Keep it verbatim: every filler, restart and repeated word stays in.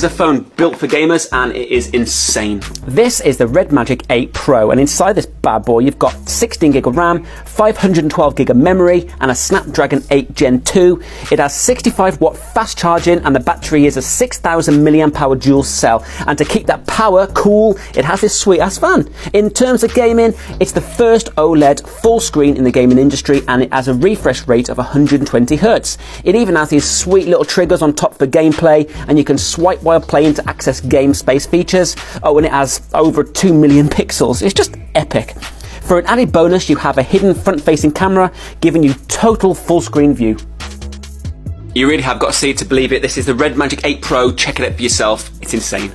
is a phone built for gamers and it is insane. This is the Red Magic eight Pro, and inside this bad boy you've got sixteen gig of RAM, five hundred twelve gig of memory and a Snapdragon eight Gen two. It has sixty-five watt fast charging and the battery is a six thousand milliamp hour dual cell, and to keep that power cool it has this sweet ass fan. In terms of gaming, it's the first OLED full screen in the gaming industry and it has a refresh rate of one hundred twenty hertz. It even has these sweet little triggers on top for gameplay, and you can swipe while playing to access game space features. Oh, and it has over two million pixels. It's just epic. For an added bonus, you have a hidden front-facing camera giving you total full-screen view. You really have got to see it to believe it. This is the Red Magic eight Pro. Check it out for yourself. It's insane.